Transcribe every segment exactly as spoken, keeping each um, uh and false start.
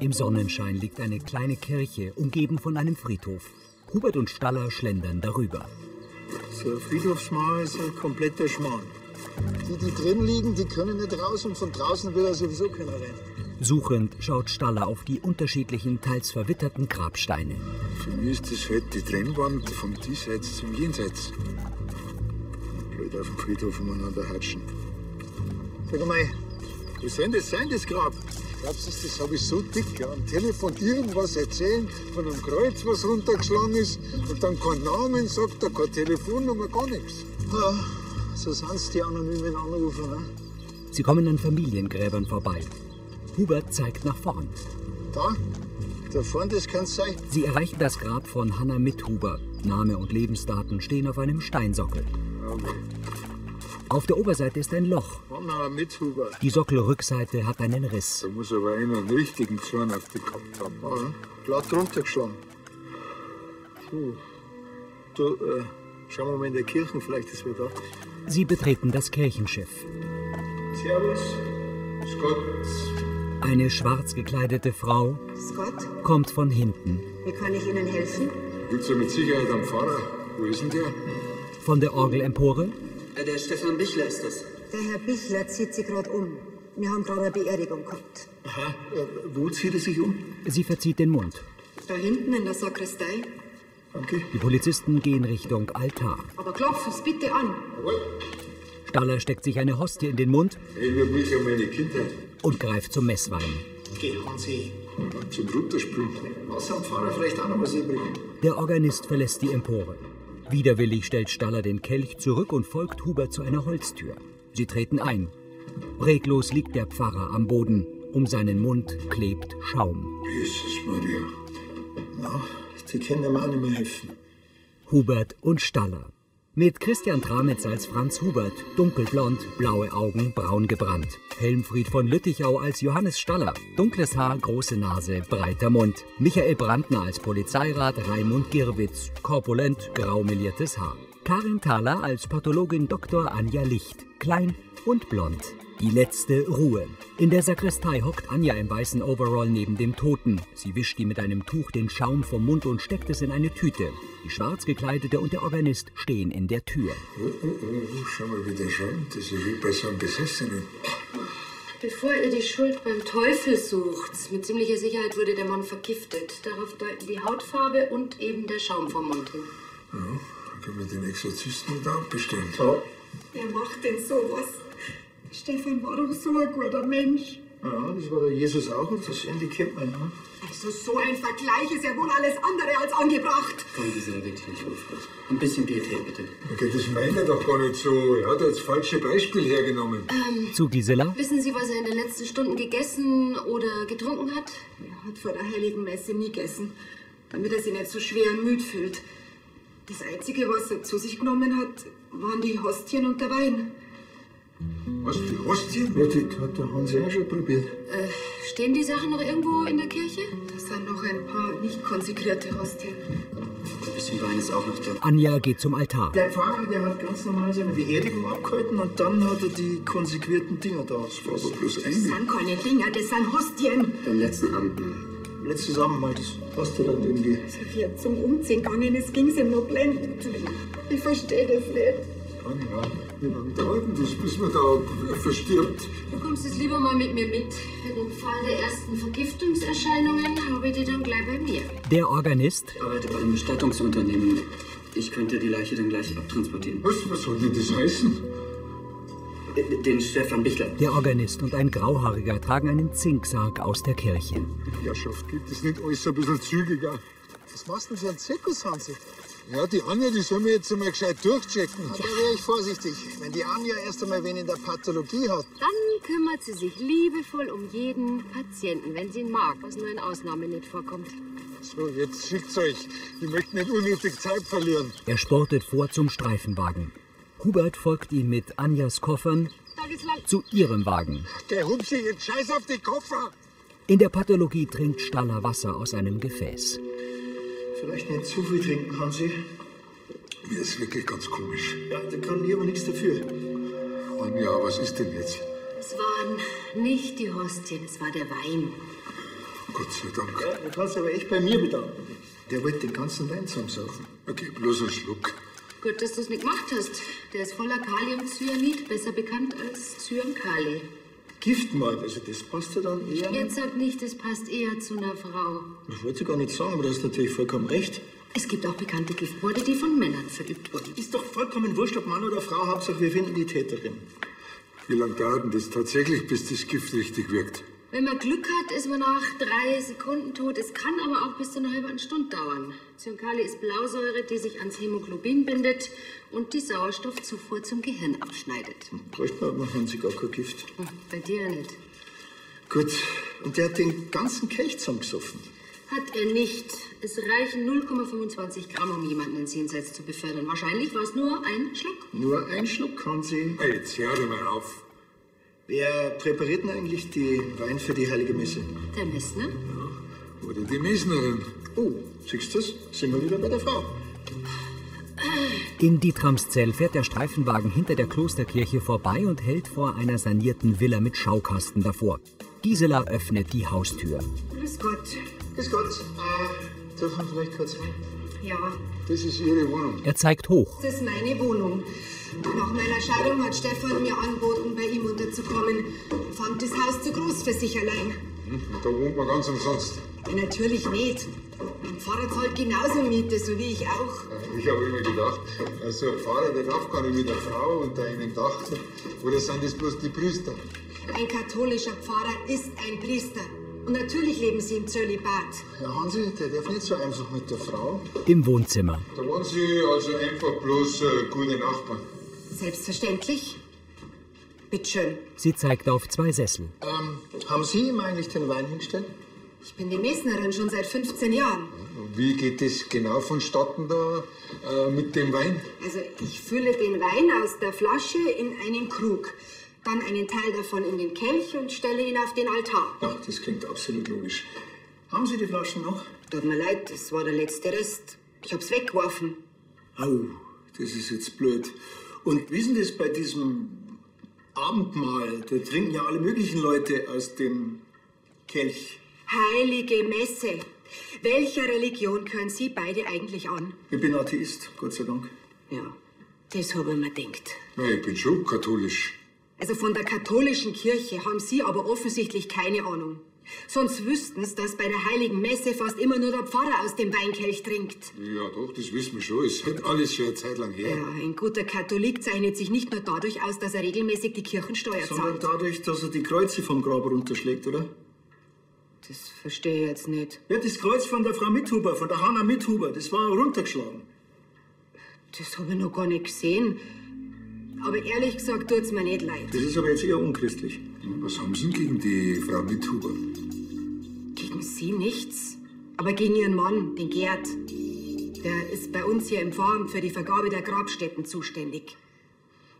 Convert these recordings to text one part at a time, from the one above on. Im Sonnenschein liegt eine kleine Kirche, umgeben von einem Friedhof. Hubert und Staller schlendern darüber. So ein Friedhofsschmarrn ist ein kompletter Schmarrn. Die, die drin liegen, die können nicht raus und von draußen will er sowieso keiner rein. Suchend schaut Staller auf die unterschiedlichen, teils verwitterten Grabsteine. Für mich ist das halt die Trennwand vom Diesseits zum Jenseits. Blöd auf dem Friedhof umeinander hatschen. Sag mal, wie soll das sein, das Grab? Glaubst du, das habe ich so dick, ja, am Telefon irgendwas erzählen, von einem Kreuz, was runtergeschlagen ist, und dann kein Namen sagt er, keine Telefonnummer, gar nichts. Ja, so sind es die anonymen Anrufer, ne? Sie kommen an Familiengräbern vorbei. Hubert zeigt nach vorn. Da? Da vorn, das kann's sein. Sie erreichen das Grab von Hanna Mithuber. Name und Lebensdaten stehen auf einem Steinsockel. Okay. Auf der Oberseite ist ein Loch. Hanna Mithuber. Die Sockelrückseite hat einen Riss. Da muss aber einer einen richtigen Zorn auf die gehabt haben. Mhm. Glatt runtergeschlagen. Puh. Du, äh, schauen wir mal in der Kirche, vielleicht ist wer da. Sie betreten das Kirchenschiff. Servus. Scott. Eine schwarz gekleidete Frau Scott? Kommt von hinten. Wie kann ich Ihnen helfen? Willst du mit Sicherheit am Pfarrer? Wo ist denn der? Von der Orgelempore? Der Stefan Bichler ist das. Der Herr Bichler zieht sich gerade um. Wir haben gerade eine Beerdigung gehabt. Aha, wo zieht er sich um? Sie verzieht den Mund. Da hinten in der Sakristei. Okay. Die Polizisten gehen Richtung Altar. Aber klopf es bitte an. Jawohl. Staller steckt sich eine Hostie in den Mund. Erinnert mich an meine Kindheit. Und greift zum Messwein. Gehen Sie zum Runterspruch. Was am Pfarrer vielleicht auch noch was übrig? Der Organist verlässt die Empore. Widerwillig stellt Staller den Kelch zurück und folgt Hubert zu einer Holztür. Sie treten ein. Reglos liegt der Pfarrer am Boden. Um seinen Mund klebt Schaum. Jesus Maria. Ja, die können mir auch nicht mehr helfen. Hubert und Staller. Mit Christian Tramitz als Franz Hubert, dunkelblond, blaue Augen, braun gebrannt. Helmfried von Lüttichau als Johannes Staller, dunkles Haar, große Nase, breiter Mund. Michael Brandner als Polizeirat Raimund Girwitz, korpulent, graumeliertes Haar. Karin Thaler als Pathologin Doktor Anja Licht, klein und blond. Die letzte Ruhe. In der Sakristei hockt Anja im weißen Overall neben dem Toten. Sie wischt ihm mit einem Tuch den Schaum vom Mund und steckt es in eine Tüte. Die schwarz gekleidete und der Organist stehen in der Tür. Oh, oh, oh, schau mal, wie der Schaum, das ist wie bei so einem Besessenen. Bevor ihr die Schuld beim Teufel sucht, mit ziemlicher Sicherheit wurde der Mann vergiftet. Darauf deuten die Hautfarbe und eben der Schaum vom Mund hin. Ja, dann können wir den Exorzisten da abbestellen. Ja. Wer macht denn sowas? Stefan war doch so ein guter Mensch. Ja, das war der Jesus auch und das Ende kennt man, ja. Also so ein Vergleich ist ja wohl alles andere als angebracht. Komm, Gisela, wirklich nicht aufpassen. Ein bisschen Pietät, bitte. Okay, das meint er doch gar nicht so. Er hat jetzt falsche Beispiel hergenommen. Ähm, Zu Gisela? Wissen Sie, was er in den letzten Stunden gegessen oder getrunken hat? Er hat vor der Heiligen Messe nie gegessen, damit er sich nicht so schwer und müde fühlt. Das Einzige, was er zu sich genommen hat, waren die Hostien und der Wein. Was, die Hostien? Ja, das hat der Hans auch schon probiert. Äh, stehen die Sachen noch irgendwo in der Kirche? Das sind noch ein paar nicht konsekrierte Hostien. Ein bisschen Wein ist auch noch da. Anja geht zum Altar. Der Pfarrer, der hat ganz normal seine Beerdigung abgehalten und dann hat er die konsekrierten Dinger da. Das war aber bloß ein. Das sind keine Dinger, das sind Hostien. Beim letzten Abend. Letztes Abend mal, das passt ja dann irgendwie. Sophia, zum Umziehen gegangen, es ging ihm noch blendend. Ich verstehe das nicht. Ja, jemand halten das, bis man da verstirbt. Du kommst es lieber mal mit mir mit. Für den Fall der ersten Vergiftungserscheinungen habe ich die dann gleich bei mir. Der Organist? Ich arbeite bei einem Bestattungsunternehmen. Ich könnte die Leiche dann gleich abtransportieren. Was, was soll denn das heißen? Den Stefan Bichler. Der Organist und ein Grauhaariger tragen einen Zinksarg aus der Kirche. Herrschaft, gibt es nicht alles ein bisschen zügiger? Was machst du denn für einen Zirkus, Hansi? Ja, die Anja, die soll mir jetzt einmal gescheit durchchecken. Ja. Da wäre ich vorsichtig. Wenn die Anja erst einmal wen in der Pathologie hat. Dann kümmert sie sich liebevoll um jeden Patienten, wenn sie ihn mag, was nur in Ausnahmen nicht vorkommt. So, jetzt schickt's euch. Ich möchte nicht unnötig Zeit verlieren. Er sportet vor zum Streifenwagen. Hubert folgt ihm mit Anjas Koffern zu ihrem Wagen. Der Hupsi, jetzt scheiß auf die Koffer! In der Pathologie trinkt Staller Wasser aus einem Gefäß. Vielleicht nicht zu viel trinken, Hansi. Mir ist wirklich ganz komisch. Ja, da kann ich aber nichts dafür. Und ja, was ist denn jetzt? Es waren nicht die Hostien, es war der Wein. Gott sei Dank. Ja, du kannst aber echt bei mir bedanken. Der wollte den ganzen Wein zusammensaufen. Okay, bloß einen Schluck. Gut, dass du es nicht gemacht hast. Der ist voller Kaliumzyanid, besser bekannt als Zyankali. Giftmord, also das passt ja dann eher... Jetzt sag nicht, das passt eher zu einer Frau. Das wollte ich gar nicht sagen, aber du hast natürlich vollkommen recht. Es gibt auch bekannte Giftmorde, die von Männern verübt wurden. Ist doch vollkommen wurscht, ob Mann oder Frau, Hauptsache wir finden die Täterin. Wie lange dauert denn das tatsächlich, bis das Gift richtig wirkt? Wenn man Glück hat, ist man nach drei Sekunden tot. Es kann aber auch bis zu einer halben Stunde dauern. Zyankali ist Blausäure, die sich ans Hämoglobin bindet und die Sauerstoffzufuhr zum Gehirn abschneidet. Bräuchte man aber, haben Sie gar kein Gift. Ach, bei dir nicht. Gut, und der hat den ganzen Kelch zusammengesoffen. Hat er nicht. Es reichen null Komma fünfundzwanzig Gramm, um jemanden ins Jenseits zu befördern. Wahrscheinlich war es nur ein Schluck. Nur ein Schluck, haben Sie. Hey, jetzt hör doch mal auf. Wer präpariert denn eigentlich die Wein für die Heilige Messe? Der Messner? Ja. Oder die Messnerin. Oh, siehst du das? Sind wir wieder bei der Frau. In Dietramszell fährt der Streifenwagen hinter der Klosterkirche vorbei und hält vor einer sanierten Villa mit Schaukasten davor. Gisela öffnet die Haustür. Grüß Gott. Grüß Gott. Äh, dürfen wir vielleicht kurz rein? Ja. Das ist Ihre Wohnung. Er zeigt hoch. Das ist meine Wohnung. Nach meiner Scheidung hat Stefan mir angeboten, bei ihm unterzukommen. Fand das Haus zu groß für sich allein. Hm, da wohnt man ganz umsonst. Ja, natürlich nicht. Ein Pfarrer zahlt genauso Miete, so wie ich auch. Ich habe immer gedacht, so ein Pfarrer, der darf gar nicht mit der Frau unter einem Dach. Oder sind das bloß die Priester? Ein katholischer Pfarrer ist ein Priester. Und natürlich leben Sie im Zölibat. Herr Hansi, der darf nicht so einfach mit der Frau. Im Wohnzimmer. Da waren Sie also einfach bloß äh, gute Nachbarn. Selbstverständlich. Bitteschön. Sie zeigt auf zwei Sessel. Ähm, haben Sie ihm eigentlich den Wein hingestellt? Ich bin die Messnerin schon seit fünfzehn Jahren. Wie geht es genau vonstatten da äh, mit dem Wein? Also ich fülle den Wein aus der Flasche in einen Krug. Dann einen Teil davon in den Kelch und stelle ihn auf den Altar. Ach, das klingt absolut logisch. Haben Sie die Flaschen noch? Tut mir leid, das war der letzte Rest. Ich hab's weggeworfen. Au, das ist jetzt blöd. Und wissen das bei diesem Abendmahl, da trinken ja alle möglichen Leute aus dem Kelch. Heilige Messe. Welcher Religion gehören Sie beide eigentlich an? Ich bin Atheist, Gott sei Dank. Ja, das habe ich mir gedacht. Na, ich bin schon katholisch. Also von der katholischen Kirche haben Sie aber offensichtlich keine Ahnung. Sonst wüssten Sie, dass bei der Heiligen Messe fast immer nur der Pfarrer aus dem Weinkelch trinkt. Ja doch, das wissen wir schon. Es ist alles schon eine Zeit lang her. Ja, ein guter Katholik zeichnet sich nicht nur dadurch aus, dass er regelmäßig die Kirchensteuer zahlt. Sondern dadurch, dass er die Kreuze vom Grab runterschlägt, oder? Das verstehe ich jetzt nicht. Ja, das Kreuz von der Frau Mithuber, von der Hanna Mithuber, das war runtergeschlagen. Das habe ich noch gar nicht gesehen. Aber ehrlich gesagt tut es mir nicht leid. Das ist aber jetzt eher unchristlich. Was haben Sie denn gegen die Frau Mithuber? Gegen sie nichts, aber gegen ihren Mann, den Gerd. Der ist bei uns hier im Pfarramt für die Vergabe der Grabstätten zuständig.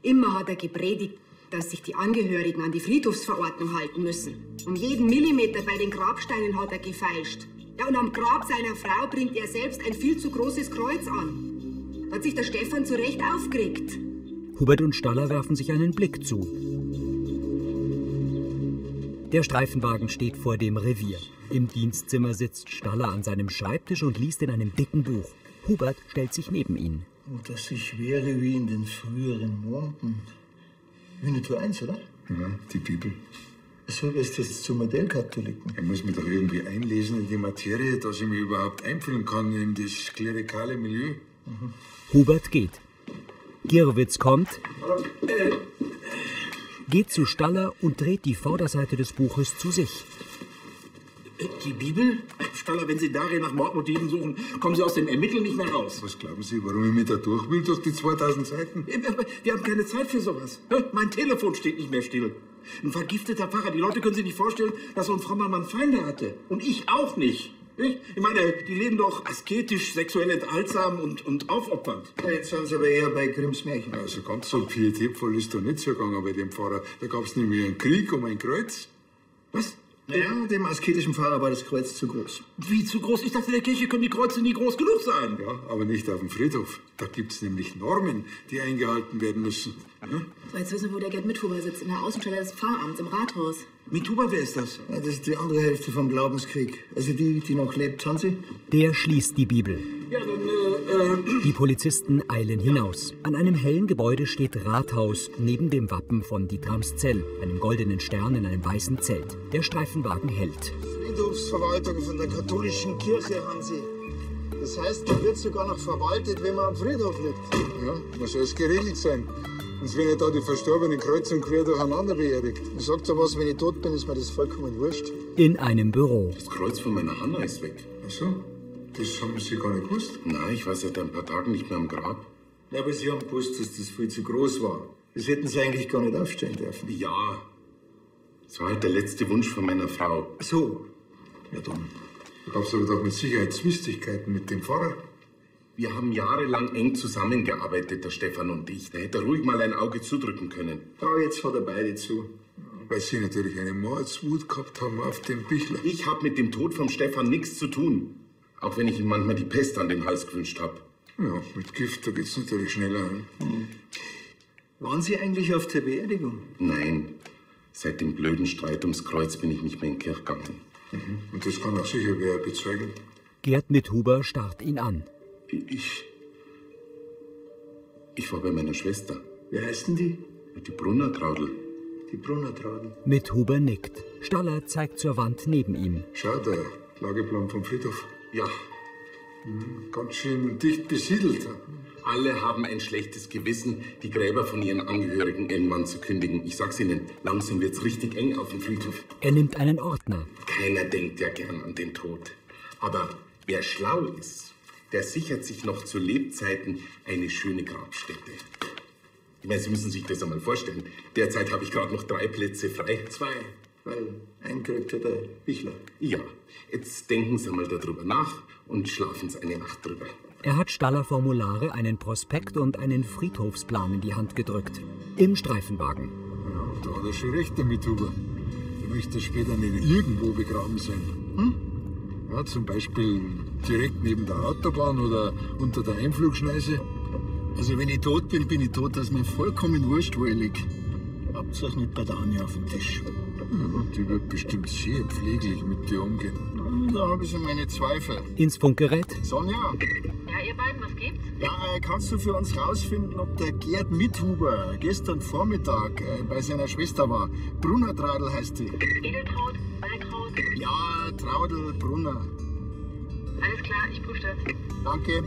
Immer hat er gepredigt, dass sich die Angehörigen an die Friedhofsverordnung halten müssen. Um jeden Millimeter bei den Grabsteinen hat er gefeilscht. Ja, und am Grab seiner Frau bringt er selbst ein viel zu großes Kreuz an. Da hat sich der Stefan zu Recht aufgeregt. Hubert und Staller werfen sich einen Blick zu. Der Streifenwagen steht vor dem Revier. Im Dienstzimmer sitzt Staller an seinem Schreibtisch und liest in einem dicken Buch. Hubert stellt sich neben ihn. Und dass ich wäre wie in den früheren Morgen. Winnetou eins, oder? Ja, die Bibel. So ist das zu Modellkatholiken. Ich muss mich doch irgendwie einlesen in die Materie, dass ich mich überhaupt einfühlen kann in das klerikale Milieu. Mhm. Hubert geht. Girwitz kommt, geht zu Staller und dreht die Vorderseite des Buches zu sich. Die Bibel? Staller, wenn Sie darin nach Mordmotiven suchen, kommen Sie aus dem Ermitteln nicht mehr raus. Was glauben Sie, warum ich mich da durch will durch die zweitausend Seiten? Wir haben keine Zeit für sowas. Mein Telefon steht nicht mehr still. Ein vergifteter Pfarrer. Die Leute können sich nicht vorstellen, dass so ein frommer Mann Feinde hatte. Und ich auch nicht. Ich meine, die leben doch asketisch, sexuell enthaltsam und, und aufopfernd. Ja, jetzt sind sie aber eher bei Grimms Märchen. Also ganz so pietätvoll ist da nicht zugegangen bei dem Pfarrer. Da gab es nämlich einen Krieg um ein Kreuz. Was? Ja, dem asketischen Pfarrer war das Kreuz zu groß. Wie zu groß? Ich dachte, in der Kirche können die Kreuze nie groß genug sein. Ja, aber nicht auf dem Friedhof. Da gibt es nämlich Normen, die eingehalten werden müssen. Ja? So, jetzt wissen wir, wo der Gerd Mithuber sitzt, in der Außenstelle des Pfarramts im Rathaus. Mithuber, wer ist das? Ja, das ist die andere Hälfte vom Glaubenskrieg. Also die, die noch lebt, haben Sie? Der schließt die Bibel. Ja, dann, äh, äh. Die Polizisten eilen hinaus. An einem hellen Gebäude steht Rathaus, neben dem Wappen von Dietramszell, einem goldenen Stern in einem weißen Zelt. Der Streifenwagen hält. Friedhofsverwaltung von der katholischen Kirche haben Sie. Das heißt, man wird sogar noch verwaltet, wenn man am Friedhof liegt. Ja, muss alles geregelt sein. Sonst werden ja da die Verstorbenen kreuz und quer durcheinander beerdigt. Sagt so was, wenn ich tot bin, ist mir das vollkommen wurscht. In einem Büro. Das Kreuz von meiner Hanna ist weg. Ach so? Das haben Sie gar nicht gewusst? Nein, ich war seit ein paar Tagen nicht mehr am Grab. Ja, aber Sie haben gewusst, dass das viel zu groß war. Das hätten Sie eigentlich gar nicht aufstellen dürfen. Ja. Das war halt der letzte Wunsch von meiner Frau. Ach so. Ja, dann. Da gab es aber doch mit Sicherheit Zwistigkeiten mit dem Pfarrer. Wir haben jahrelang eng zusammengearbeitet, der Stefan und ich. Da hätte er ruhig mal ein Auge zudrücken können. Ja, jetzt hat er beide zu. Weil Sie natürlich eine Mordswut gehabt haben auf den Bichler. Ich habe mit dem Tod vom Stefan nichts zu tun. Auch wenn ich ihm manchmal die Pest an den Hals gewünscht habe. Ja, mit Gift, da geht's natürlich schneller. Mhm. Waren Sie eigentlich auf der Beerdigung? Nein. Seit dem blöden Streit ums Kreuz bin ich nicht mehr in die Kirche gegangen. Und das kann auch sicher wer bezeugen. Gerd Mithuber starrt ihn an. Ich... Ich war bei meiner Schwester. Wie heißen die? Die Brunnertraudel. Die Brunnertraudel. Mithuber nickt. Staller zeigt zur Wand neben ihm. Schau, der Lageplan vom Friedhof. Ja. Mhm. Ganz schön dicht besiedelt. Alle haben ein schlechtes Gewissen, die Gräber von ihren Angehörigen irgendwann zu kündigen. Ich sag's Ihnen, langsam wird's richtig eng auf dem Friedhof. Er nimmt einen Ordner. Keiner denkt ja gern an den Tod. Aber wer schlau ist, der sichert sich noch zu Lebzeiten eine schöne Grabstätte. Ich meine, Sie müssen sich das einmal vorstellen. Derzeit habe ich gerade noch drei Plätze frei. Zwei, weil eingerückt hat der Bichler. Ja, jetzt denken Sie mal darüber nach und schlafen Sie eine Nacht drüber. Er hat Staller Formulare, einen Prospekt und einen Friedhofsplan in die Hand gedrückt. Im Streifenwagen. Ja, da hat er schon recht damit, Huber. Du möchtest später nicht irgendwo begraben sein. Hm? Ja, zum Beispiel direkt neben der Autobahn oder unter der Einflugschneise. Also wenn ich tot bin, bin ich tot, dass mir vollkommen wurscht, wo ich lieg. Hauptsache nicht bei der Anja auf dem Tisch. Ja, die wird bestimmt sehr pfleglich mit dir umgehen. Da habe ich schon meine Zweifel. Ins Funkgerät. Sonja. Ja, ihr beiden, was gibt's? Ja, kannst du für uns rausfinden, ob der Gerd Mithuber gestern Vormittag äh, bei seiner Schwester war? Brunner Traudel heißt die. Edeltraud, Bergraut. Ja, Traudel, Brunner. Alles klar, ich prüfe das. Danke.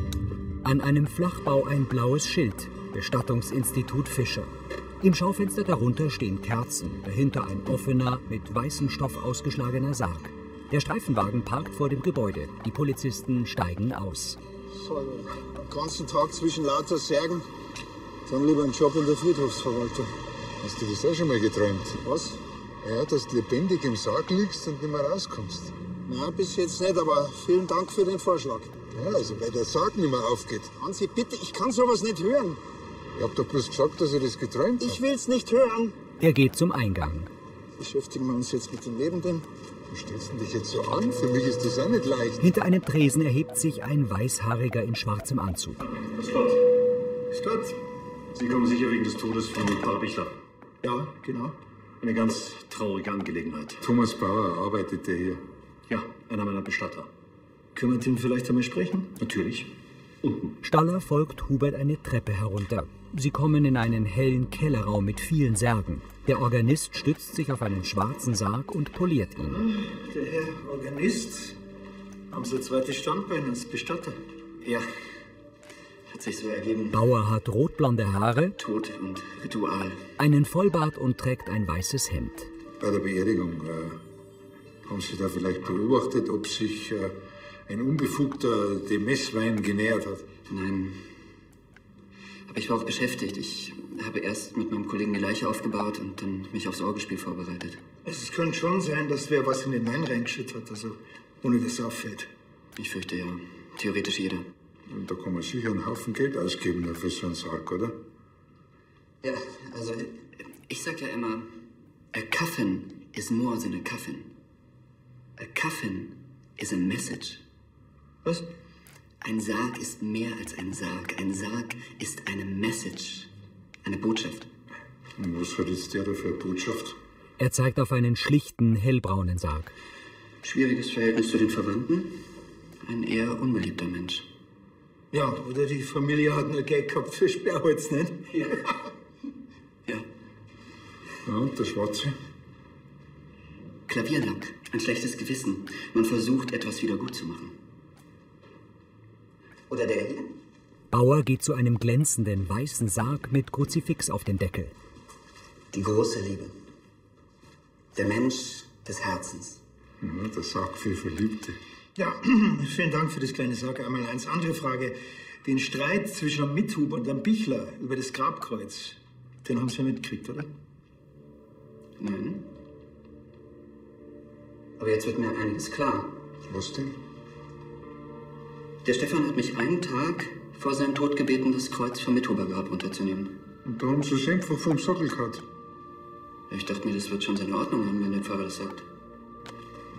An einem Flachbau ein blaues Schild. Bestattungsinstitut Fischer. Im Schaufenster darunter stehen Kerzen. Dahinter ein offener, mit weißem Stoff ausgeschlagener Sarg. Der Streifenwagen parkt vor dem Gebäude. Die Polizisten steigen aus. So, den ganzen Tag zwischen lauter Särgen, dann lieber einen Job in der Friedhofsverwaltung. Hast du das auch schon mal geträumt? Was? Ja, dass du lebendig im Sarg liegst und nicht mehr rauskommst. Na, bis jetzt nicht, aber vielen Dank für den Vorschlag. Ja, also weil der Sarg nicht mehr aufgeht. Hans, bitte, ich kann sowas nicht hören. Ich hab doch bloß gesagt, dass er das geträumt hat. Ich will's nicht hören. Er geht zum Eingang. Beschäftigen wir uns jetzt mit dem Lebenden. Du stellst dich jetzt so an, für mich ist das auch nicht leicht. Hinter einem Tresen erhebt sich ein Weißhaariger in schwarzem Anzug. Stadt. Stadt. Sie kommen sicher wegen des Todes von Pfarrer Bichler. Ja, genau. Eine ganz traurige Angelegenheit. Thomas Bauer arbeitet der hier. Ja, einer meiner Bestatter. Können wir den vielleicht einmal sprechen? Natürlich. Unten. Staller folgt Hubert eine Treppe herunter. Sie kommen in einen hellen Kellerraum mit vielen Särgen. Der Organist stützt sich auf einen schwarzen Sarg und poliert ihn. Der Herr Organist, haben Sie ein zweites Standbein als Bestatter? Ja, hat sich so ergeben. Bauer hat rotblonde Haare, Tod und Ritual, einen Vollbart und trägt ein weißes Hemd. Bei der Beerdigung äh, haben Sie da vielleicht beobachtet, ob sich äh, ein Unbefugter dem Messwein genähert hat? Nein. Ich war auch beschäftigt. Ich habe erst mit meinem Kollegen die Leiche aufgebaut und dann mich aufs Orgelspiel vorbereitet. Also es könnte schon sein, dass wer was in den Wein reingeschüttet hat, also ohne dass es auffällt. Ich fürchte ja. Theoretisch jeder. Und da kann man sicher einen Haufen Geld ausgeben für so einen Sarg, oder? Ja, also ich sag ja immer, a coffin is more than a coffin. A coffin is a message. Was? Ein Sarg ist mehr als ein Sarg. Ein Sarg ist eine Message, eine Botschaft. Und was hat jetzt der da für eine Botschaft? Er zeigt auf einen schlichten, hellbraunen Sarg. Schwieriges Verhältnis zu den Verwandten. Ein eher unbeliebter Mensch. Ja, oder die Familie hat nur Geld gehabt für Sperrholz, nicht? Ja. Ja. Ja, und der Schwarze? Klaviernack. Ein schlechtes Gewissen. Man versucht, etwas wieder gut zu machen. Oder der hier? Bauer geht zu einem glänzenden, weißen Sarg mit Kruzifix auf den Deckel. Die große Liebe. Der Mensch des Herzens. Mhm, der Sarg für Verliebte. Ja, vielen Dank für das kleine Sarg. Einmal eins. Andere Frage. Den Streit zwischen einem Mithuber und einem Bichler über das Grabkreuz, den haben Sie ja mitgekriegt, oder? Nein. Aber jetzt wird mir eines klar. Was denn? Der Stefan hat mich einen Tag vor seinem Tod gebeten, das Kreuz vom Mithubergrab runterzunehmen. Und da haben Sie es einfach vom Sockel gehabt. Ich dachte mir, das wird schon seine Ordnung haben, wenn der Pfarrer das sagt.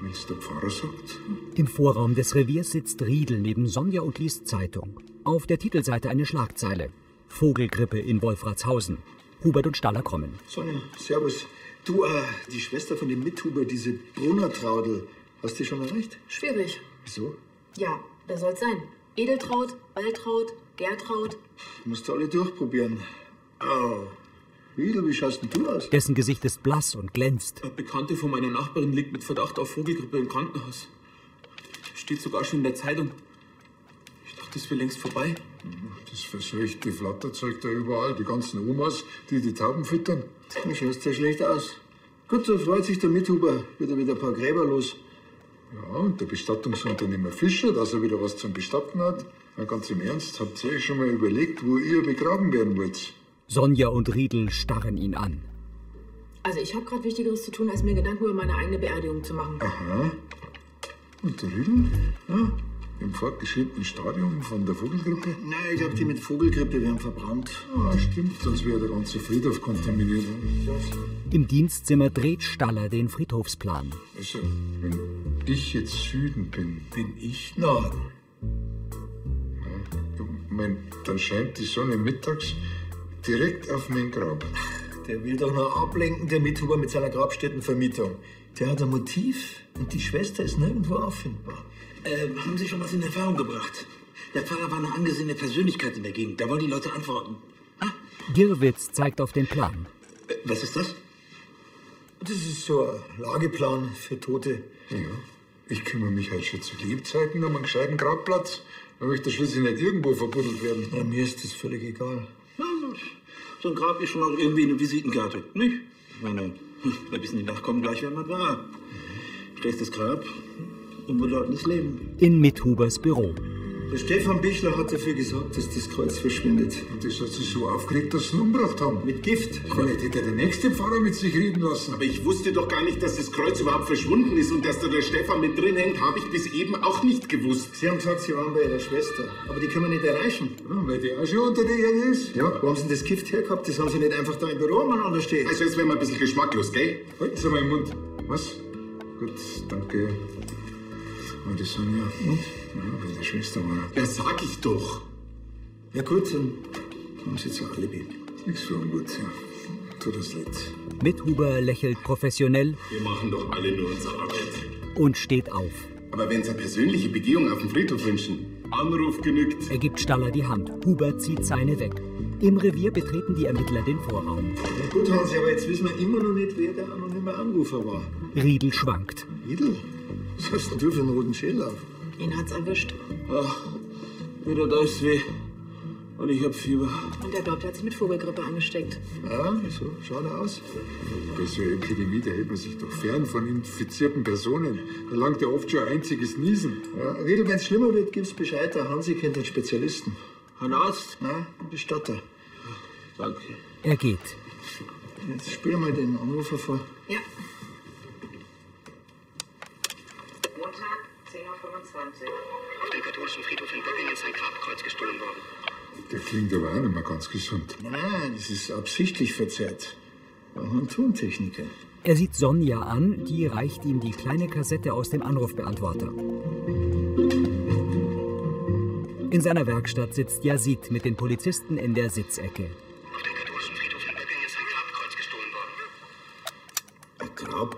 Wenn es der Pfarrer sagt? Im Vorraum des Reviers sitzt Riedl neben Sonja und liest Zeitung. Auf der Titelseite eine Schlagzeile. Vogelgrippe in Wolfratshausen. Hubert und Staller kommen. Sonja, servus. Du, äh, die Schwester von dem Mithuber, diese Brunnertraudel, hast du schon erreicht? Schwierig. Wieso? Ja, wer soll's sein? Edeltraut, Waltraut, Gertraut. Musst du alle durchprobieren. Oh. Riedl, wie schaust denn du aus? Dessen Gesicht ist blass und glänzt. Eine Bekannte von meiner Nachbarin liegt mit Verdacht auf Vogelgrippe im Krankenhaus. Steht sogar schon in der Zeitung. Ich dachte, das wäre längst vorbei. Das verseuchte Flatterzeug da überall. Die ganzen Omas, die die Tauben füttern. Du schaust sehr schlecht aus. Gut, so freut sich der Mithuber. Wird er wieder ein paar Gräber los. Ja, und der Bestattungsunternehmer Fischer, dass er wieder was zum Bestatten hat. Na, ganz im Ernst, habt ihr euch schon mal überlegt, wo ihr begraben werden wollt? Sonja und Riedl starren ihn an. Also ich habe gerade Wichtigeres zu tun, als mir Gedanken über meine eigene Beerdigung zu machen. Aha. Und der Riedl? Ja, im fortgeschrittenen Stadium von der Vogelgrippe? Nein, ich glaube, die mit Vogelgrippe werden verbrannt. Ah, stimmt, sonst wäre der ganze Friedhof kontaminiert. Im Dienstzimmer dreht Staller den Friedhofsplan. Also, wenn ich jetzt Süden bin, bin ich Norden. Ja, ich mein, dann scheint die Sonne mittags direkt auf mein Grab. Der will doch noch ablenken, der Mithuber, mit seiner Grabstättenvermietung. Der hat ein Motiv und die Schwester ist nirgendwo auffindbar. Äh, haben Sie schon was in Erfahrung gebracht? Der Pfarrer war eine angesehene Persönlichkeit in der Gegend. Da wollen die Leute antworten. Ah? Girwitz zeigt auf den Plan. Äh, was ist das? Das ist so ein Lageplan für Tote. Ja, ich kümmere mich halt schon zu Lebzeiten um einen gescheiten Grabplatz. Da möchte schließlich nicht irgendwo verbuddelt werden. Ja, mir ist das völlig egal. So ein Grab ist schon auch irgendwie eine Visitenkarte, nicht? Ich meine, da wissen die Nachkommen gleich, wer man war. Schlechtes Grab, unbedeutendes Leben. In Mithubers Büro. Der Stefan Bichler hat dafür gesorgt, dass das Kreuz verschwindet. Und das hat sich so aufgeregt, dass sie ihn umgebracht haben. Mit Gift. Vielleicht hätte er den nächsten Pfarrer mit sich reden lassen. Aber ich wusste doch gar nicht, dass das Kreuz überhaupt verschwunden ist. Und dass da der Stefan mit drin hängt, habe ich bis eben auch nicht gewusst. Sie haben gesagt, Sie waren bei Ihrer Schwester. Aber die können wir nicht erreichen. Ja, weil die auch schon unter der Erde ist. Ja, wo haben Sie das Gift hergehabt? Das haben Sie nicht einfach da im Büro umeinander stehen. Also jetzt wären wir ein bisschen geschmacklos, gell? Halten Sie mal im Mund. Was? Gut, danke. Und das Sonja. Und? Ja, bei der Schwester war. Ja, sag ich doch. Ja gut, dann haben Sie jetzt ein Alibi. Nichts für ungut, ja. Tut uns leid. Mithuber lächelt professionell. Wir machen doch alle nur unsere Arbeit. Und steht auf. Aber wenn Sie eine persönliche Begehung auf dem Friedhof wünschen, Anruf genügt. Er gibt Staller die Hand. Huber zieht seine weg. Im Revier betreten die Ermittler den Vorraum. Ja gut, Hans, aber jetzt wissen wir immer noch nicht, wer der anonyme Anrufer war. Riedl schwankt. Riedl? Was hast denn du für einen roten Schädel auf? Ihn hat's erwischt. Ach, wieder da ist's weh. Und ich hab Fieber. Und er glaubt, er hat sich mit Vogelgrippe angesteckt. Ja, so, schade aus. Bei so einer Epidemie, da hält man sich doch fern von infizierten Personen. Da langt ja oft schon ein einziges Niesen. Ja, Riedl, wenn's schlimmer wird, gibt's Bescheid. Der Hansi kennt den Spezialisten. Ein Arzt? Nein, ein Bestatter. Danke. Er geht. Jetzt spiel mal den Anrufer vor. Ja. Vom katholischen Friedhof in Böcking ist ein Grabkreuz gestohlen worden. Der klingt aber auch nicht mehr ganz gesund. Nein, das ist absichtlich verzerrt. War ein Tontechniker. Er sieht Sonja an, die reicht ihm die kleine Kassette aus dem Anrufbeantworter. In seiner Werkstatt sitzt Yazid mit den Polizisten in der Sitzecke. Auf dem katholischen Friedhof in Böcking ist ein Grabkreuz gestohlen worden.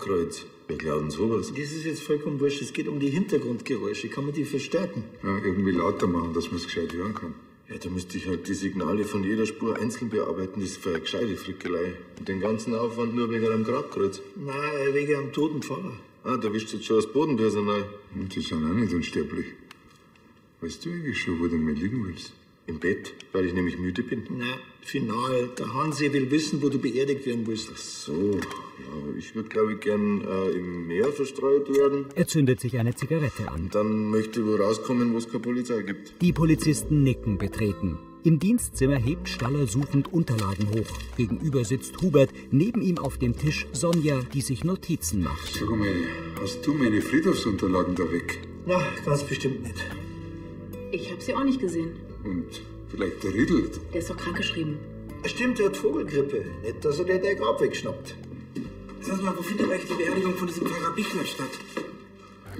Kreuz. Wir glauben sowas. Das ist jetzt vollkommen wurscht. Es geht um die Hintergrundgeräusche. Kann man die verstärken? Ja, irgendwie lauter machen, dass man es gescheit hören kann. Ja, da müsste ich halt die Signale von jeder Spur einzeln bearbeiten. Das ist für eine gescheite Frickelei. Und den ganzen Aufwand nur wegen einem Grabkreuz. Nein, wegen einem toten Pfarrer. Ah, da wischt jetzt schon das Bodenpersonal. Und die sind auch nicht unsterblich. Weißt du eigentlich schon, wo du mal liegen willst? Im Bett, weil ich nämlich müde bin. Nein, final. Der Hansi will wissen, wo du beerdigt werden willst. Ach so, ja, ich würde, glaube ich, gern äh, im Meer verstreut werden. Er zündet sich eine Zigarette an. Und dann möchte ich wo rauskommen, wo es keine Polizei gibt. Die Polizisten nicken betreten. Im Dienstzimmer hebt Staller suchend Unterlagen hoch. Gegenüber sitzt Hubert, neben ihm auf dem Tisch Sonja, die sich Notizen macht. Sag mal, hast du meine Friedhofsunterlagen da weg? Na, ganz bestimmt nicht. Ich habe sie auch nicht gesehen. Und vielleicht der Riedl. Der ist doch krankgeschrieben. Stimmt, der hat Vogelgrippe. Nicht, dass er dir dein Grab wegschnappt. Sag mal, wo findet eigentlich die Beerdigung von diesem Pfarrer Bichler statt?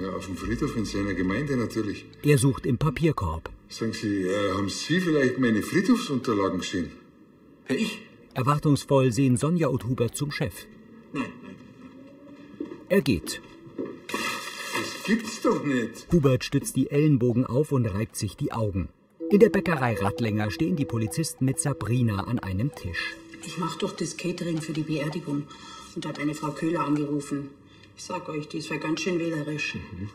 Ja, auf dem Friedhof in seiner Gemeinde natürlich. Er sucht im Papierkorb. Sagen Sie, äh, haben Sie vielleicht meine Friedhofsunterlagen gesehen? Ja, ich? Erwartungsvoll sehen Sonja und Hubert zum Chef. Nein, nein. Er geht. Das gibt's doch nicht. Hubert stützt die Ellenbogen auf und reibt sich die Augen. In der Bäckerei Radlinger stehen die Polizisten mit Sabrina an einem Tisch. Ich mache doch das Catering für die Beerdigung und habe eine Frau Köhler angerufen. Ich sag euch, die ist ja ganz schön wählerisch. Mhm.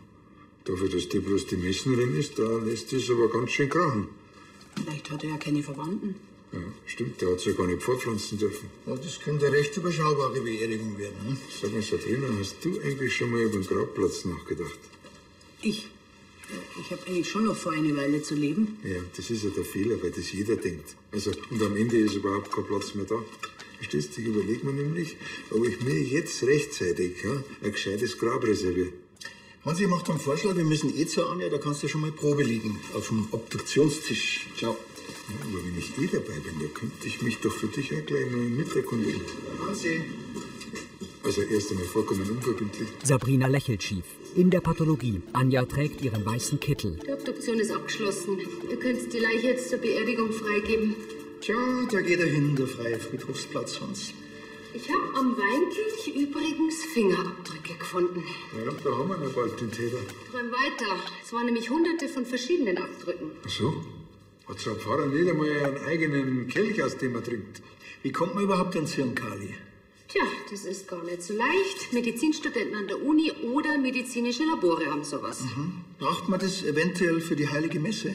Dafür, dass die bloß die Messnerin ist, da lässt es aber ganz schön krachen. Vielleicht hat er ja keine Verwandten. Ja, stimmt, der hat es ja gar nicht vorpflanzen dürfen. Ja, das könnte eine recht überschaubare Beerdigung werden. Hm? Sag mal, Sabrina, hast du eigentlich schon mal über den Grabplatz nachgedacht? Ich? Ich habe eigentlich schon noch vor, eine Weile zu leben. Ja, das ist ja der Fehler, weil das jeder denkt. Also, und am Ende ist überhaupt kein Platz mehr da. Verstehst du, ich überlege mir nämlich, ob ich mir jetzt rechtzeitig ja, ein gescheites Grab reserviere. Hansi macht einen Vorschlag, wir müssen eh zu Anja, da kannst du schon mal Probe liegen. Auf dem Obduktionstisch. Ciao. Ja, aber wenn ich eh dabei bin, da könnte ich mich doch für dich auch gleich mal miterkundigen. Hansi. Also erst einmal vollkommen unverbindlich. Sabrina lächelt schief. In der Pathologie. Anja trägt ihren weißen Kittel. Die Obduktion ist abgeschlossen. Ihr könnt die Leiche jetzt zur Beerdigung freigeben. Tja, da geht er hin, der freie Friedhofsplatz Hans. Ich habe am Weinkelch übrigens Fingerabdrücke gefunden. Ja, da haben wir noch bald den Täter. Räum weiter. Es waren nämlich hunderte von verschiedenen Abdrücken. Ach so? Hat so ein Pfarrer nicht einmal einen eigenen Kelch, aus dem er trinkt? Wie kommt man überhaupt an Zyankali? Tja, das ist gar nicht so leicht. Medizinstudenten an der Uni oder medizinische Labore haben sowas. Mhm. Braucht man das eventuell für die Heilige Messe?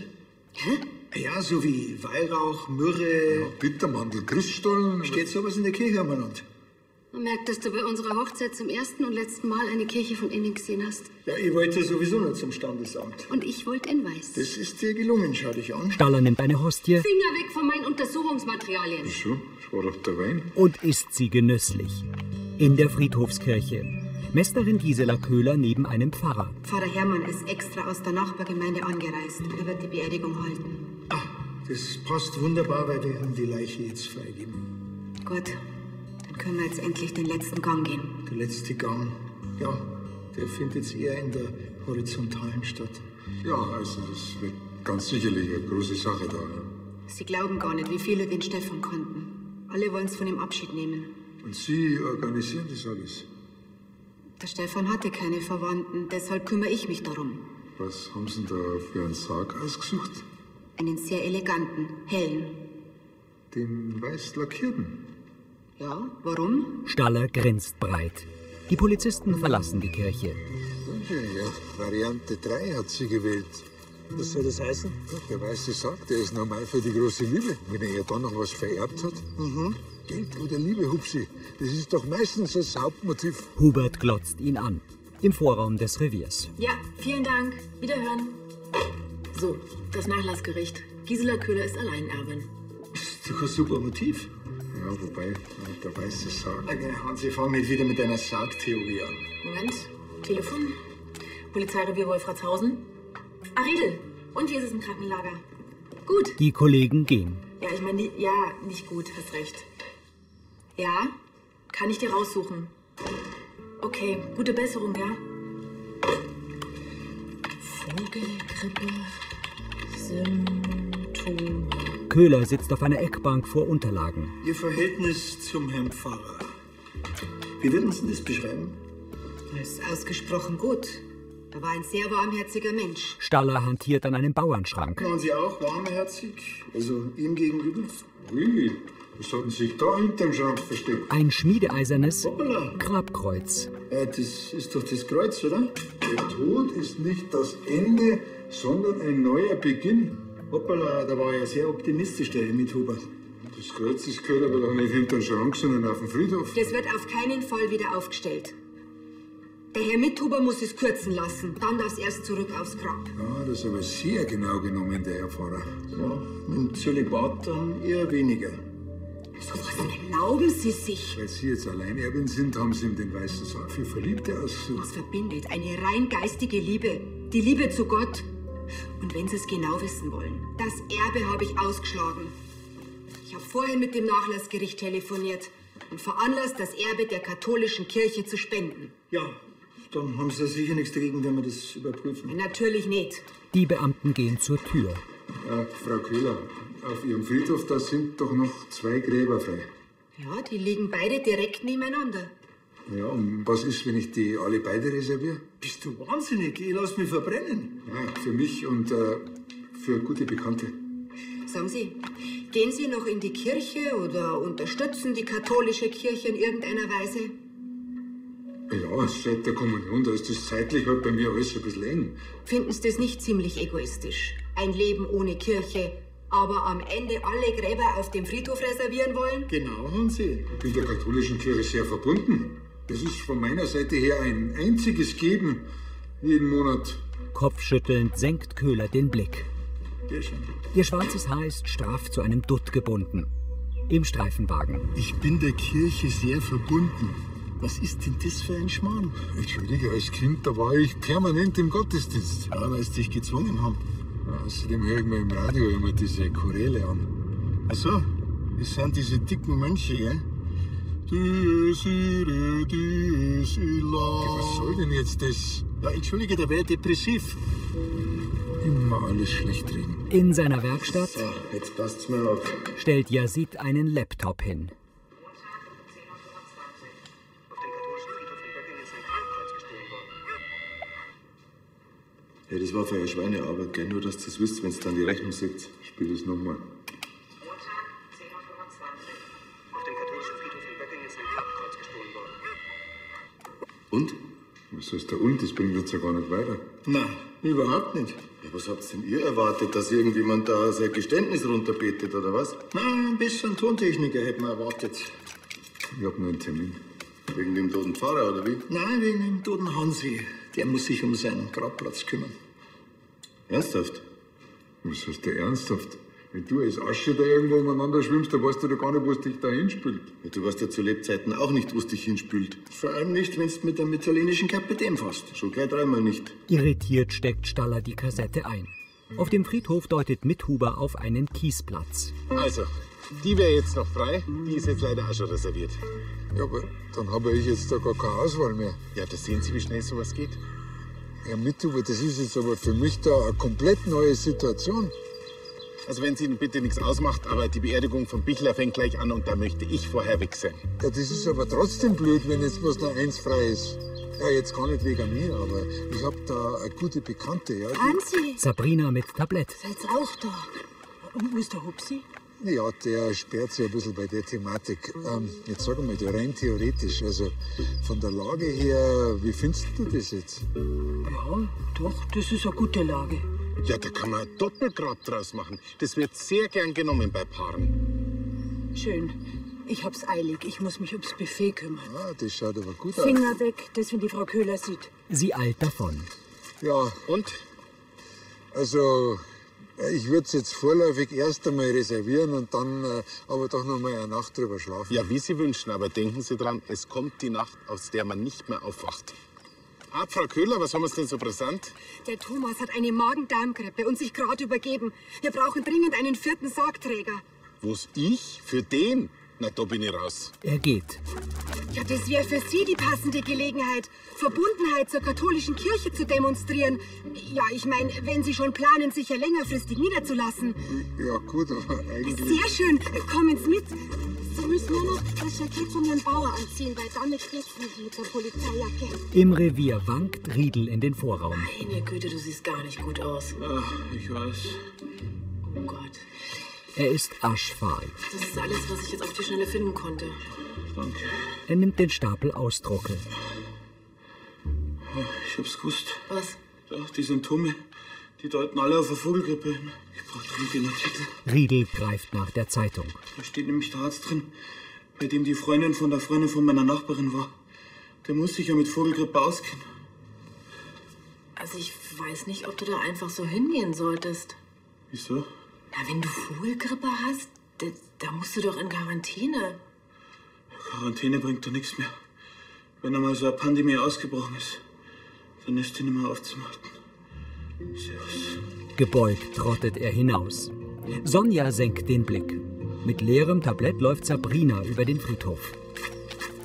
Hä? Ja, so wie Weihrauch, Myrrhe... Ja, Bittermandel, Christstollen... Steht sowas in der Kirche am Land? Man merkt, dass du bei unserer Hochzeit zum ersten und letzten Mal eine Kirche von innen gesehen hast. Ja, ich wollte sowieso nur zum Standesamt. Und ich wollte in Weiß. Das ist dir gelungen, schau dich an. Staller nimmt eine Hostie. Finger weg von meinen Untersuchungsmaterialien. Wieso? Das war doch der Wein. Und isst sie genüsslich. In der Friedhofskirche. Mesterin Gisela Köhler neben einem Pfarrer. Pfarrer Hermann ist extra aus der Nachbargemeinde angereist. Er wird die Beerdigung halten. Ah, das passt wunderbar, weil wir haben die Leiche jetzt freigeben. Gut. Können wir jetzt endlich den letzten Gang gehen? Der letzte Gang, ja, der findet eher in der horizontalen statt. Ja, also das wird ganz sicherlich eine große Sache da. Ja. Sie glauben gar nicht, wie viele den Stefan kannten. Alle wollen es von ihm Abschied nehmen. Und Sie organisieren das alles? Der Stefan hatte keine Verwandten, deshalb kümmere ich mich darum. Was haben Sie denn da für einen Sarg ausgesucht? Einen sehr eleganten, hellen. Den weiß lackierten? Ja, warum? Staller grinst breit. Die Polizisten verlassen die Kirche. Okay, ja. Variante drei hat sie gewählt. Was soll das heißen? Ja, der Weiße sagt, der ist normal für die große Liebe. Wenn er ja dann noch was vererbt hat. Mhm. Geld oder Liebe, Hupsi. Das ist doch meistens das Hauptmotiv. Hubert glotzt ihn an. Im Vorraum des Reviers. Ja, vielen Dank. Wiederhören. So, das Nachlassgericht. Gisela Köhler ist Alleinerbin. Das ist doch ein super Motiv. Ja, wobei, der weiße Sarg. Okay, und Sie fangen jetzt wieder mit einer Sargtheorie an. Moment, Telefon, Polizeirevier Wolfratshausen. Ah, Riedl, und hier ist es ein Krankenlager. Gut. Die Kollegen gehen. Ja, ich meine, ja, nicht gut, hast recht. Ja, kann ich dir raussuchen. Okay, gute Besserung, ja? Vogelgrippe, Symptome. Köhler sitzt auf einer Eckbank vor Unterlagen. Ihr Verhältnis zum Herrn Pfarrer. Wie würden Sie das beschreiben? Das ist ausgesprochen gut. Er war ein sehr warmherziger Mensch. Staller hantiert an einem Bauernschrank. Waren Sie auch warmherzig? Also ihm gegenüber? Ui, was sollten Sie sich da hinterm Schrank verstecken? Ein schmiedeeisernes Hoppala. Grabkreuz. Äh, das ist doch das Kreuz, oder? Der Tod ist nicht das Ende, sondern ein neuer Beginn. Hoppala, da war er sehr optimistisch, der Mithuber. Das Kreuz, das gehört aber doch nicht hinterm Schrank, sondern auf dem Friedhof. Das wird auf keinen Fall wieder aufgestellt. Der Herr Mithuber muss es kürzen lassen, dann darf es erst zurück aufs Grab. Ja, das ist aber sehr genau genommen, der Herr Pfarrer. Ja, mit dem Zölibat dann eher weniger. So was erlauben Sie sich? Weil Sie jetzt Alleinerbin sind, haben Sie ihm den weißen Sarg für Verliebte ausgesucht. Das verbindet eine rein geistige Liebe, die Liebe zu Gott. Und wenn Sie es genau wissen wollen, das Erbe habe ich ausgeschlagen. Ich habe vorhin mit dem Nachlassgericht telefoniert und veranlasst, das Erbe der katholischen Kirche zu spenden. Ja. Dann haben Sie sicher nichts dagegen, wenn wir das überprüfen. Natürlich nicht. Die Beamten gehen zur Tür. Ja, Frau Köhler, auf Ihrem Friedhof, da sind doch noch zwei Gräber frei. Ja, die liegen beide direkt nebeneinander. Ja, und was ist, wenn ich die alle beide reserviere? Bist du wahnsinnig? Ich lasse mich verbrennen. Ja, für mich und äh, für gute Bekannte. Sagen Sie, gehen Sie noch in die Kirche oder unterstützen die katholische Kirche in irgendeiner Weise? Ja, seit der Kommunion, da ist das zeitlich halt bei mir alles ein bisschen eng. Finden Sie das nicht ziemlich egoistisch? Ein Leben ohne Kirche, aber am Ende alle Gräber auf dem Friedhof reservieren wollen? Genau, haben Sie. Ich bin der katholischen Kirche sehr verbunden. Das ist von meiner Seite her ein einziges Geben, jeden Monat. Kopfschüttelnd senkt Köhler den Blick. Ihr schwarzes Haar ist straff zu einem Dutt gebunden. Im Streifenwagen. Ich bin der Kirche sehr verbunden. Was ist denn das für ein Schmarrn? Entschuldige, als Kind, da war ich permanent im Gottesdienst. Ja, weil sie dich gezwungen haben. Außerdem höre ich mir im Radio immer diese Choräle an. Ach so, das sind diese dicken Mönche, gell? Dies irae, dies illa. Was soll denn jetzt das? Ja, entschuldige, da wäre depressiv. Immer alles schlecht reden. In seiner Werkstatt so, jetzt passt's mir auf. Stellt Yazid einen Laptop hin. Ja, das war für eine Schweinearbeit, gell? Nur, dass du das wisst, wenn es dann die Rechnung sieht. Ich spiele das nochmal. Auf dem katholischen Friedhof in Böcking ist ein Grabkreuz gestohlen worden. Und? Was heißt da und? Das bringt uns ja gar nicht weiter. Nein, überhaupt nicht. Ja, was habt denn ihr erwartet, dass irgendjemand da sein Geständnis runterbetet, oder was? Nein, ein bisschen Tontechniker hätten wir erwartet. Ich hab nur einen Termin. Wegen dem toten Pfarrer, oder wie? Nein, wegen dem toten Hansi. Der muss sich um seinen Grabplatz kümmern. Ernsthaft? Was heißt der ernsthaft? Wenn du als Asche da irgendwo umeinander schwimmst, dann weißt du doch gar nicht, wo es dich da hinspült. Ja, du weißt ja zu Lebzeiten auch nicht, wo es dich hinspült. Vor allem nicht, wenn es mit einem italienischen Kapitän fasst. Schon gleich dreimal nicht. Irritiert steckt Staller die Kassette ein. Auf dem Friedhof deutet Mithuber auf einen Kiesplatz. Also, die wäre jetzt noch frei, die ist jetzt leider auch schon reserviert. Ja, aber dann habe ich jetzt da gar keine Auswahl mehr. Ja, das sehen Sie, wie schnell sowas geht. Ja, Mithuber, das ist jetzt aber für mich da eine komplett neue Situation. Also wenn es Ihnen bitte nichts ausmacht, aber die Beerdigung von Bichler fängt gleich an und da möchte ich vorher weg sein. Ja, das ist aber trotzdem blöd, wenn jetzt bloß noch eins frei ist. Ja, jetzt gar nicht wegen mir, aber ich habe da eine gute Bekannte, ja. Hansi! Sabrina mit Tablett. Seid's auch da. Und wo ist der Hupsi? Ja, der sperrt sich ein bisschen bei der Thematik. Ähm, jetzt sag mal, rein theoretisch, also von der Lage her, wie findest du das jetzt? Ja, doch, das ist eine gute Lage. Ja, da kann man ein Doppelgrab draus machen. Das wird sehr gern genommen bei Paaren. Schön. Ich hab's eilig. Ich muss mich ums Buffet kümmern. Ah, das schaut aber gut aus. Finger weg, das, wenn die Frau Köhler sieht. Sie eilt davon. Ja. Und? Also... Ich würde es jetzt vorläufig erst einmal reservieren und dann äh, aber doch noch mal eine Nacht drüber schlafen. Ja, wie Sie wünschen, aber denken Sie dran, es kommt die Nacht, aus der man nicht mehr aufwacht. Ah, Frau Köhler, was haben wir denn so brisant? Der Thomas hat eine Magen-Darm-Grippe und sich gerade übergeben. Wir brauchen dringend einen vierten Sargträger. Was, ich? Für den? Na, da bin ich raus. Er geht. Ja, das wäre für Sie die passende Gelegenheit, Verbundenheit zur katholischen Kirche zu demonstrieren. Ja, ich meine, wenn Sie schon planen, sich ja längerfristig niederzulassen. Ja, gut, aber eigentlich... Sehr schön, kommen Sie mit. Sie müssen nur noch das Jackett von Herrn Bauer anziehen, weil damit jetzt nicht mit der Polizeijacke. Im Revier wankt Riedl in den Vorraum. Meine Güte, du siehst gar nicht gut aus. Ach, ich weiß. Oh Gott. Er ist aschfahl. Das ist alles, was ich jetzt auf die Schnelle finden konnte. Danke. Er nimmt den Stapel Ausdrucke. Ich hab's gewusst. Was? Doch, die Symptome, die deuten alle auf eine Vogelgrippe. Ich brauch dringend den Artikel. Riedl greift nach der Zeitung. Da steht nämlich der Arzt drin, bei dem die Freundin von der Freundin von meiner Nachbarin war. Der muss sich ja mit Vogelgrippe auskennen. Also ich weiß nicht, ob du da einfach so hingehen solltest. Wieso? Na, wenn du Vogelgrippe hast, da, da musst du doch in Quarantäne. Quarantäne bringt doch nichts mehr. Wenn einmal so eine Pandemie ausgebrochen ist, dann ist die nicht mehr aufzumachen. Servus. Gebeugt trottet er hinaus. Sonja senkt den Blick. Mit leerem Tablett läuft Sabrina über den Friedhof.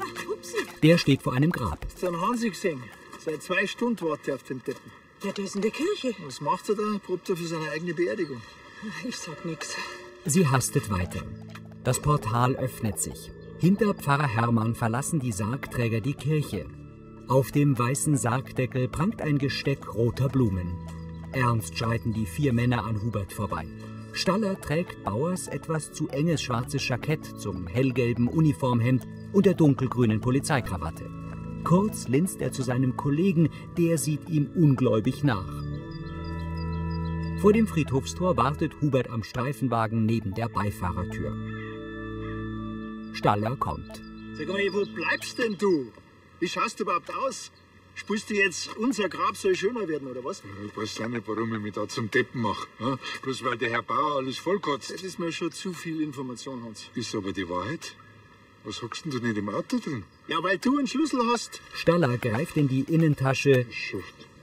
Ach, upsi. Der steht vor einem Grab. Dann haben Sie gesehen. Seit zwei Stunden wartet er auf den Deppen. Ja, der ist in der Kirche. Was macht er da? Probt er für seine eigene Beerdigung. Ich sag nichts. Sie hastet weiter. Das Portal öffnet sich. Hinter Pfarrer Hermann verlassen die Sargträger die Kirche. Auf dem weißen Sargdeckel prangt ein Gesteck roter Blumen. Ernst schreiten die vier Männer an Hubert vorbei. Staller trägt Bauers etwas zu enges schwarzes Jackett zum hellgelben Uniformhemd und der dunkelgrünen Polizeikrawatte. Kurz linst er zu seinem Kollegen, der sieht ihm ungläubig nach. Vor dem Friedhofstor wartet Hubert am Streifenwagen neben der Beifahrertür. Staller kommt. Sag mal, wo bleibst denn du? Wie schaust du überhaupt aus? Spürst du jetzt, unser Grab soll schöner werden, oder was? Ich weiß auch nicht, warum ich mich da zum Deppen mache. Ne? Bloß weil der Herr Bauer alles vollkotzt. Das ist mir schon zu viel Information, Hans. Ist aber die Wahrheit. Was hockst denn du nicht im Auto drin? Ja, weil du einen Schlüssel hast. Staller greift in die Innentasche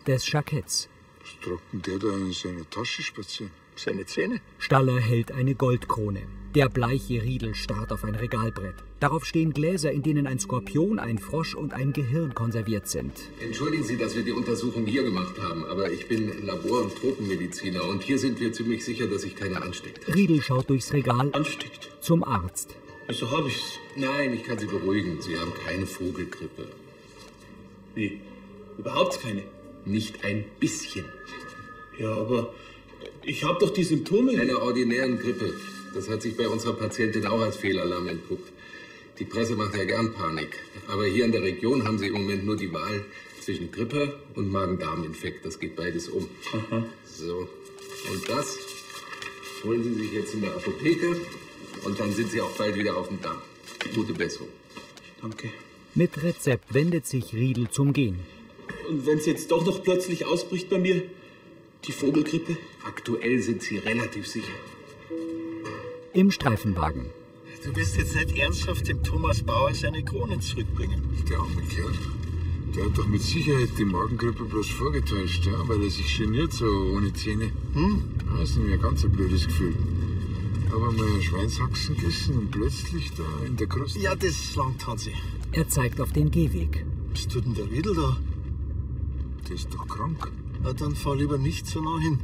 des Jacketts. Was tragt denn der da in seiner Tasche spazieren? Seine Zähne. Staller hält eine Goldkrone. Der bleiche Riedl starrt auf ein Regalbrett. Darauf stehen Gläser, in denen ein Skorpion, ein Frosch und ein Gehirn konserviert sind. Entschuldigen Sie, dass wir die Untersuchung hier gemacht haben, aber ich bin Labor- und Tropenmediziner und hier sind wir ziemlich sicher, dass sich keiner ansteckt. Riedl schaut durchs Regal ansteckt. Zum Arzt. Also habe ich's. Nein, ich kann Sie beruhigen. Sie haben keine Vogelgrippe. Nee, überhaupt keine. Nicht ein bisschen. Ja, aber ich habe doch die Symptome. Einer ordinären Grippe. Das hat sich bei unserer Patientin auch als Fehlalarm entpuppt. Die Presse macht ja gern Panik. Aber hier in der Region haben sie im Moment nur die Wahl zwischen Grippe und Magen-Darm-Infekt. Das geht beides um. Aha. So. Und das holen Sie sich jetzt in der Apotheke und dann sind Sie auch bald wieder auf dem Damm. Gute Besserung. Danke. Mit Rezept wendet sich Riedl zum Gehen. Und wenn es jetzt doch noch plötzlich ausbricht bei mir? Die Vogelgrippe? Aktuell sind Sie relativ sicher. Im Streifenwagen. Du wirst jetzt nicht ernsthaft dem Thomas Bauer seine Krone zurückbringen. Der arme Kerl. Der hat doch mit Sicherheit die Magengrippe bloß vorgetäuscht, ja? Weil er sich geniert so ohne Zähne. Hm? Das ist mir ein ganz blödes Gefühl. Aber mal Schweinshaxen gegessen und plötzlich da in der Kruste. Ja, das langt, Hansi. Er zeigt auf den Gehweg. Was tut denn der Riedl da? Der ist doch krank. Na, dann fahr lieber nicht so nah hin.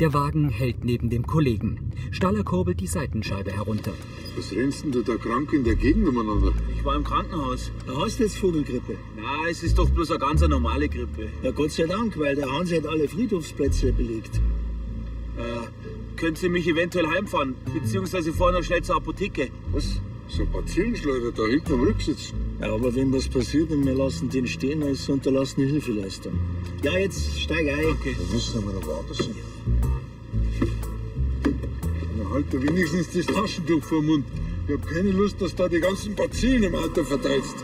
Der Wagen hält neben dem Kollegen. Staller kurbelt die Seitenscheibe herunter. Was rennst denn du da krank in der Gegend umeinander? Ich war im Krankenhaus. Da hast du jetzt Vogelgrippe. Nein, es ist doch bloß eine ganz normale Grippe. Ja, Gott sei Dank, weil der Hans hat alle Friedhofsplätze belegt. Äh, können Sie mich eventuell heimfahren? Beziehungsweise fahren noch schnell zur Apotheke. Was? So ein Bazillenschleuder da hinten am Rücksitz. Ja, aber wenn was passiert und wir lassen den stehen als unterlassene Hilfeleistung. Ja, jetzt steig ein. Okay. Da müssen wir noch woanders hin. Halt da wenigstens das Taschentuch vor dem Mund. Ich hab keine Lust, dass da die ganzen Bazillen im Alter verteilst.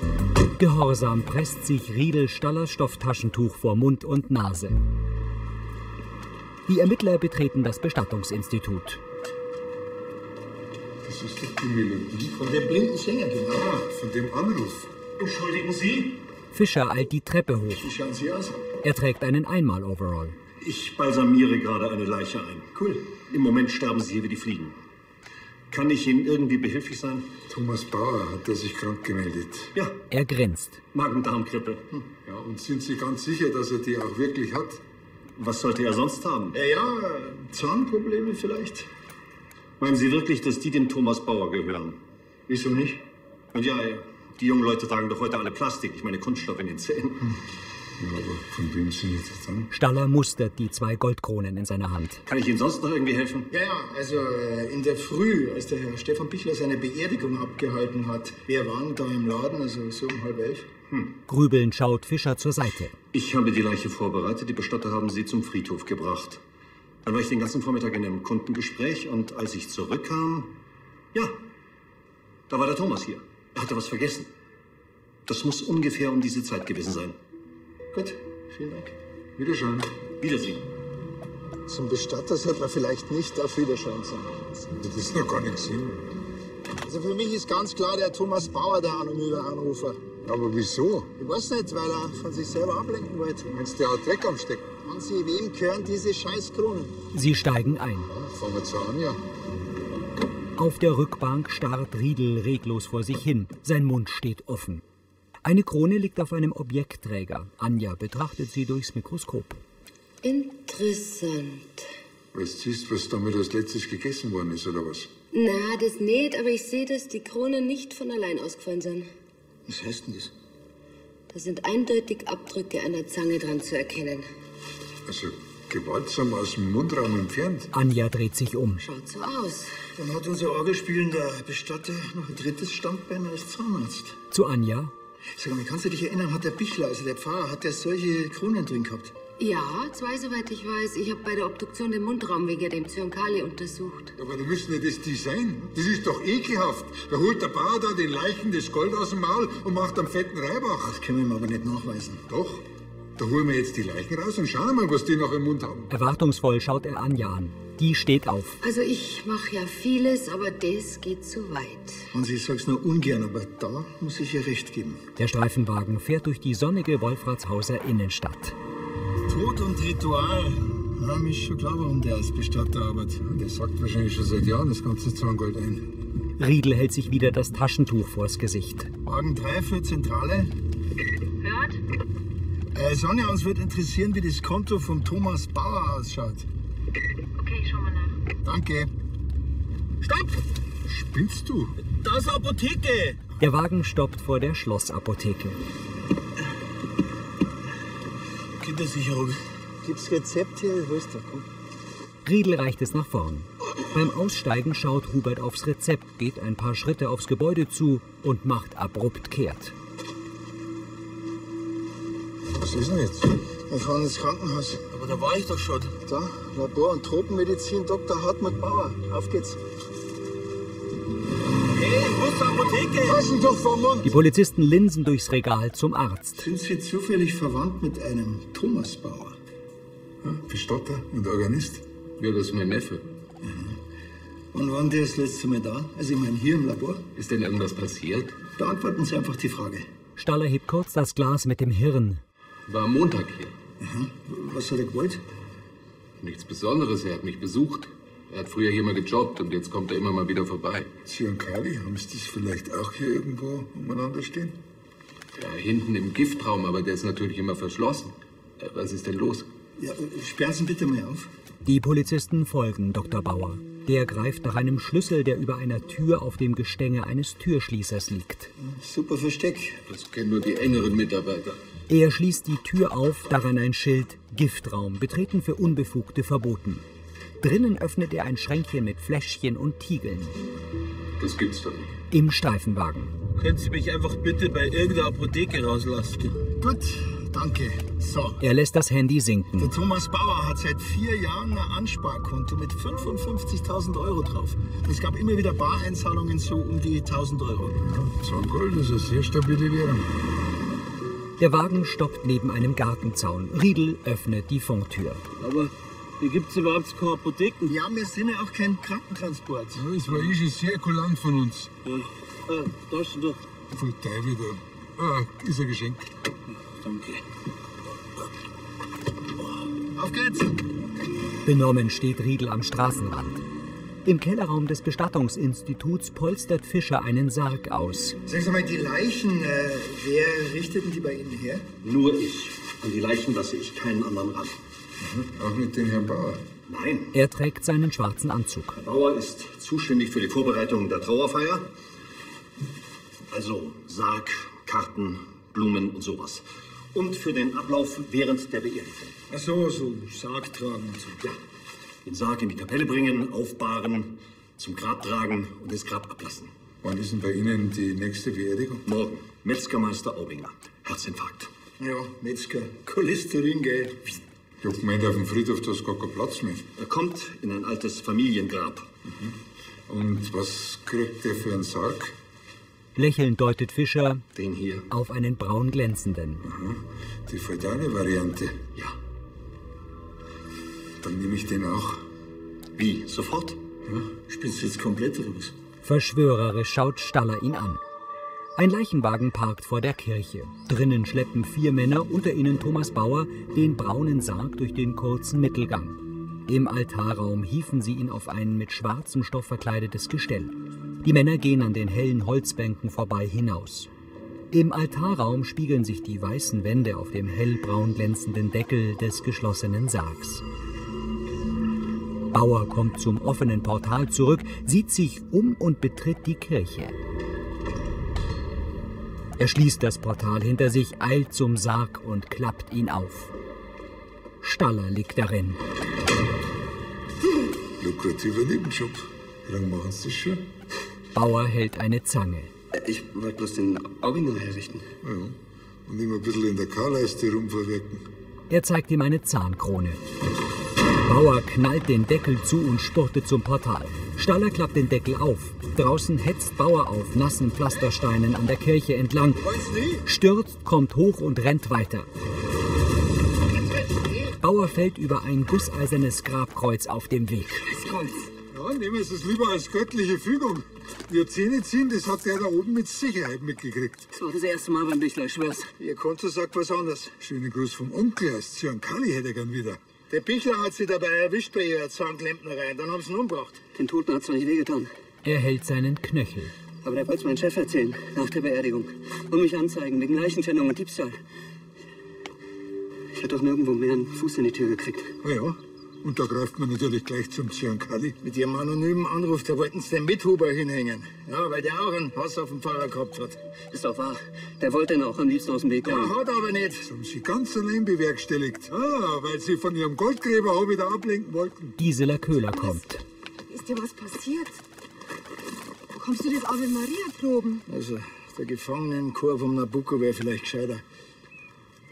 Gehorsam presst sich Riedl Stallers Stofftaschentuch vor Mund und Nase. Die Ermittler betreten das Bestattungsinstitut. Das ist doch die Melodie von dem blinden Sänger, genau. Ja, von dem Anruf. Entschuldigen Sie? Fischer eilt die Treppe hoch. Wie schauen Sie aus? Er trägt einen Einmal-Overall. Ich balsamiere gerade eine Leiche ein. Cool. Im Moment sterben Sie hier wie die Fliegen. Kann ich Ihnen irgendwie behilflich sein? Thomas Bauer hat er sich krank gemeldet. Ja. Er grinst. Magen-Darm-Grippe. Hm. Ja, und sind Sie ganz sicher, dass er die auch wirklich hat? Was sollte er sonst haben? Ja, ja, Zahnprobleme vielleicht. Meinen Sie wirklich, dass die dem Thomas Bauer gehören? Wieso nicht? Ja, die jungen Leute tragen doch heute alle Plastik, ich meine Kunststoff in den Zähnen. Staller mustert die zwei Goldkronen in seiner Hand. Kann ich Ihnen sonst noch irgendwie helfen? Ja, ja, also in der Früh, als der Herr Stefan Bichler seine Beerdigung abgehalten hat, wir waren da im Laden, also so um halb elf. Hm. Grübelnd schaut Fischer zur Seite. Ich habe die Leiche vorbereitet, die Bestatter haben sie zum Friedhof gebracht. Dann war ich den ganzen Vormittag in einem Kundengespräch und als ich zurückkam, ja, da war der Thomas hier. Er hatte was vergessen. Das muss ungefähr um diese Zeit gewesen sein. Gut, vielen Dank. Wiederschauen. Wiedersehen. Zum Bestatter sollte man vielleicht nicht auf Wiederschauen sagen. Das ist doch gar nichts hin. Also für mich ist ganz klar der Thomas Bauer, der anonyme Anrufer. Aber wieso? Ich weiß nicht, weil er von sich selber ablenken wollte. Meinst du, der hat Dreck am Stecken? Und Sie, wem gehören diese Scheißkronen? Sie steigen ein. Ja, fangen wir zu Anja. Auf der Rückbank starrt Riedl reglos vor sich hin. Sein Mund steht offen. Eine Krone liegt auf einem Objektträger. Anja betrachtet sie durchs Mikroskop. Interessant. Weißt du, was damit als letztes gegessen worden ist, oder was? Na, das nicht, aber ich sehe, dass die Kronen nicht von allein ausgefallen sind. Was heißt denn das? Da sind eindeutig Abdrücke einer Zange dran zu erkennen. Also gewaltsam aus dem Mundraum entfernt. Anja dreht sich um. Schaut so aus. Dann hat unser orgelspielender Bestatter noch ein drittes Stammbein als Zahnarzt. Zu Anja. Sag mal, kannst du dich erinnern, hat der Bichler, also der Pfarrer, hat der solche Kronen drin gehabt? Ja, zwei, soweit ich weiß. Ich habe bei der Obduktion den Mundraum wegen dem Zyankali untersucht. Aber da müssen ja das die sein. Das ist doch ekelhaft. Da holt der Bauer da den Leichen das Gold aus dem Maul und macht einen fetten Reibach. Das können wir ihm aber nicht nachweisen. Doch. Da holen wir jetzt die Leichen raus und schauen mal, was die noch im Mund haben. Erwartungsvoll schaut er Anja an. Die steht auf. Also ich mache ja vieles, aber das geht zu weit. Und ich sag's nur ungern, aber da muss ich ihr recht geben. Der Streifenwagen fährt durch die sonnige Wolfratshauser Innenstadt. Tod und Ritual. Ja, mir ist schon klar, warum der als Bestatter arbeitet. Der sagt wahrscheinlich schon seit Jahren das ganze Zahngold ein. Riedl hält sich wieder das Taschentuch vors Gesicht. Wagen drei für Zentrale. Hört? Äh, Sonja, uns wird interessieren, wie das Konto von Thomas Bauer ausschaut. Okay, schau mal nach. Danke. Stopp! Spinnst du? Das ist eine Apotheke! Der Wagen stoppt vor der Schlossapotheke. Kindersicherung. Gibt's Rezepte? Wo ist der? Komm. Riedl reicht es nach vorn. Beim Aussteigen schaut Hubert aufs Rezept, geht ein paar Schritte aufs Gebäude zu und macht abrupt kehrt. Was ist denn jetzt? Wir fahren ins Krankenhaus. Aber da war ich doch schon. Da, Labor- und Tropenmedizin, Doktor Hartmut Bauer. Auf geht's. Hey, wo ist die Apotheke? Taschen doch vom Mund. Die Polizisten linsen durchs Regal zum Arzt. Sind Sie zufällig verwandt mit einem Thomas Bauer? Hm? Bestatter und Organist? Ja, das ist mein Neffe. Mhm. Und waren die das letzte Mal da? Also ich meine hier im Labor? Ist denn irgendwas passiert? Beantworten Sie einfach die Frage. Staller hebt kurz das Glas mit dem Hirn. War am Montag hier. Aha. Was hat er gewollt? Nichts Besonderes, er hat mich besucht. Er hat früher hier mal gejobbt und jetzt kommt er immer mal wieder vorbei. Zyankali, haben Sie das vielleicht auch hier irgendwo umeinander stehen? Ja, hinten im Giftraum, aber der ist natürlich immer verschlossen. Was ist denn los? Ja, sperren Sie bitte mal auf. Die Polizisten folgen Doktor Bauer. Der greift nach einem Schlüssel, der über einer Tür auf dem Gestänge eines Türschließers liegt. Super Versteck. Das kennen nur die engeren Mitarbeiter. Er schließt die Tür auf, daran ein Schild, Giftraum, betreten für Unbefugte verboten. Drinnen öffnet er ein Schränkchen mit Fläschchen und Tiegeln. Das gibt's doch nicht. Im Streifenwagen. Können Sie mich einfach bitte bei irgendeiner Apotheke rauslassen? Gut, danke. So. Er lässt das Handy sinken. Der Thomas Bauer hat seit vier Jahren ein Ansparkonto mit fünfundfünfzigtausend Euro drauf. Es gab immer wieder Bareinzahlungen so um die tausend Euro. Ja, so ein Gold ist eine sehr stabile Währung. Der Wagen stoppt neben einem Gartenzaun. Riedl öffnet die Fondtür. Aber hier gibt es überhaupt keine Apotheken. Ja, wir sind ja auch kein Krankentransport. Ja, das war eh schon sehr kulant von uns. Ja. Ah, da ist doch. Voll Teufel da. Ah, ist ein Geschenk. Danke. Auf geht's! Benommen steht Riedl am Straßenrand. Im Kellerraum des Bestattungsinstituts polstert Fischer einen Sarg aus. Sagen Sie mal, die Leichen, äh, wer richteten die bei Ihnen her? Nur ich. An die Leichen lasse ich keinen anderen ran. Mhm. Auch nicht den Herrn Bauer? Nein. Er trägt seinen schwarzen Anzug. Herr Bauer ist zuständig für die Vorbereitung der Trauerfeier. also Sarg, Karten, Blumen und sowas. Und für den Ablauf während der Beerdigung. Ach so, so Sarg tragen und so. Ja, den Sarg in die Kapelle bringen, aufbahren, zum Grab tragen und das Grab ablassen. Wann ist denn bei Ihnen die nächste Beerdigung? Morgen. Metzgermeister Aubinger. Herzinfarkt. Ja, Metzger. Cholesterin, gell? Ich hab gemeint, auf dem Friedhof, da ist gar kein Platz mehr. Er kommt in ein altes Familiengrab. Mhm. Und was kriegt der für einen Sarg? Lächelnd deutet Fischer den hier auf einen braun glänzenden. Mhm. Die feudale Variante. Ja. Dann nehme ich den auch. Wie? Sofort? Hm? Spinnst du jetzt komplett raus? Verschwörerisch schaut Staller ihn an. Ein Leichenwagen parkt vor der Kirche. Drinnen schleppen vier Männer, unter ihnen Thomas Bauer, den braunen Sarg durch den kurzen Mittelgang. Im Altarraum hieven sie ihn auf ein mit schwarzem Stoff verkleidetes Gestell. Die Männer gehen an den hellen Holzbänken vorbei hinaus. Im Altarraum spiegeln sich die weißen Wände auf dem hellbraun glänzenden Deckel des geschlossenen Sargs. Bauer kommt zum offenen Portal zurück, sieht sich um und betritt die Kirche. Er schließt das Portal hinter sich, eilt zum Sarg und klappt ihn auf. Staller liegt darin. Lukrativer Nebenjob. Wie lange machen Sie das schon? Bauer hält eine Zange. Ich wollte bloß den Aubinger herrichten. Ja, und ihm ein bisschen in der Karleiste rumverwirken. Er zeigt ihm eine Zahnkrone. Bauer knallt den Deckel zu und spurtet zum Portal. Staller klappt den Deckel auf. Draußen hetzt Bauer auf nassen Pflastersteinen an der Kirche entlang. Stürzt, kommt hoch und rennt weiter. Bauer fällt über ein gusseisernes Grabkreuz auf dem Weg. Ja, nehmen wir es lieber als göttliche Fügung. Wir Zähne ziehen, das hat der da oben mit Sicherheit mitgekriegt. Das war das erste Mal beim Bichler, ich schwör's. Ihr Konto sagt was anderes. Schönen Gruß vom Onkel aus Zyankali hätte er gern wieder. Der Bichler hat sie dabei erwischt bei ihrer Zahnklempnerei, dann haben sie ihn umgebracht. Den Toten hat's noch nicht wehgetan. Er hält seinen Knöchel. Aber der wollte es meinem Chef erzählen, nach der Beerdigung. Und mich anzeigen, wegen Leichenschändung und Diebstahl. Ich hätte doch nirgendwo mehr einen Fuß in die Tür gekriegt. Na ja, und da greift man natürlich gleich zum Zyankali. Mit ihrem anonymen Anruf, da wollten sie den Mithuber hinhängen. Ja, weil der auch einen Hass auf den Pfarrer gehabt hat. Ist doch wahr. Der wollte ihn auch am liebsten aus dem Weg kommen. Ja, hat aber nicht. Das haben sie ganz allein bewerkstelligt. Ah, weil sie von ihrem Goldgräber auch wieder ablenken wollten. Gisela Köhler kommt. Ist dir was passiert? Wo kommst du das Ave Maria proben? Also, der Gefangenenchor vom Nabucco wäre vielleicht gescheiter.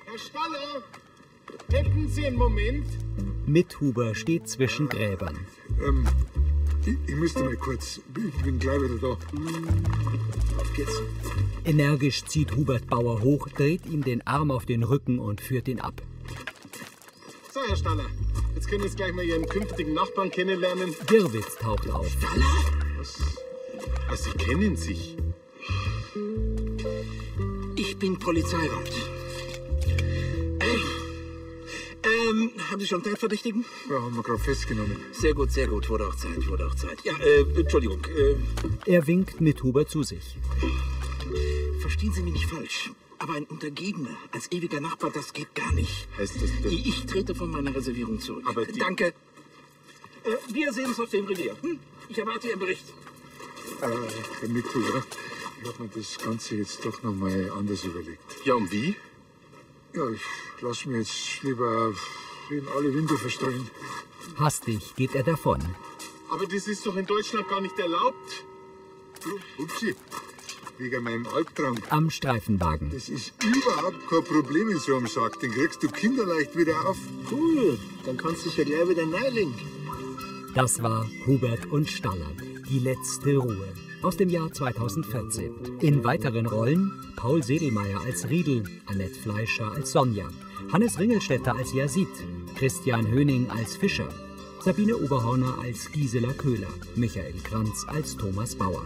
Herr Staller! Hätten Sie einen Moment? Mithuber steht zwischen Gräbern. Ähm, ich, ich müsste mal kurz. Ich bin gleich wieder da. Auf geht's. Energisch zieht Hubert Bauer hoch, dreht ihm den Arm auf den Rücken und führt ihn ab. So, Herr Staller, jetzt können Sie gleich mal Ihren künftigen Nachbarn kennenlernen. Girwitz taucht auf. Staller? Was? Was, Sie kennen sich? Ich bin Polizeirat. Ähm, haben Sie schon Tatverdächtigen? Ja, haben wir gerade festgenommen. Sehr gut, sehr gut. Wurde auch Zeit, wurde auch Zeit. Ja, äh, Entschuldigung. Äh. Er winkt Mithuber zu sich. Verstehen Sie mich nicht falsch, aber ein Untergebener als ewiger Nachbar, das geht gar nicht. Heißt das denn? Ich trete von meiner Reservierung zurück. Aber die... Danke. Äh, wir sehen uns auf dem Revier. Hm? Ich erwarte Ihren Bericht. Äh, Herr Mithuber, ich habe mir das Ganze jetzt doch nochmal anders überlegt. Ja, und wie? Ja, ich lasse mir jetzt lieber in alle Winde verstreuen. Hastig geht er davon. Aber das ist doch in Deutschland gar nicht erlaubt. Upsi, wegen meinem Albtraum. Am Streifenwagen. Das ist überhaupt kein Problem in so einem Sarg. Den kriegst du kinderleicht wieder auf. Cool, dann kannst du dich ja gleich wieder neilegen. Das war Hubert und Staller. Die letzte Ruhe. Aus dem Jahr zweitausendvierzehn. In weiteren Rollen Paul Sedelmeier als Riedl, Annette Fleischer als Sonja, Hannes Ringelstädter als Yazid, Christian Höning als Fischer, Sabine Oberhorner als Gisela Köhler, Michael Kranz als Thomas Bauer.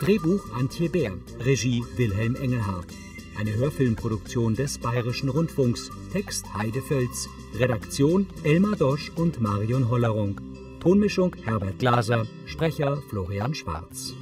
Drehbuch Antje Bär, Regie Wilhelm Engelhardt. Eine Hörfilmproduktion des Bayerischen Rundfunks, Text Heide Völz, Redaktion Elmar Dosch und Marion Hollerung, Tonmischung Herbert Glaser, Sprecher Florian Schwarz.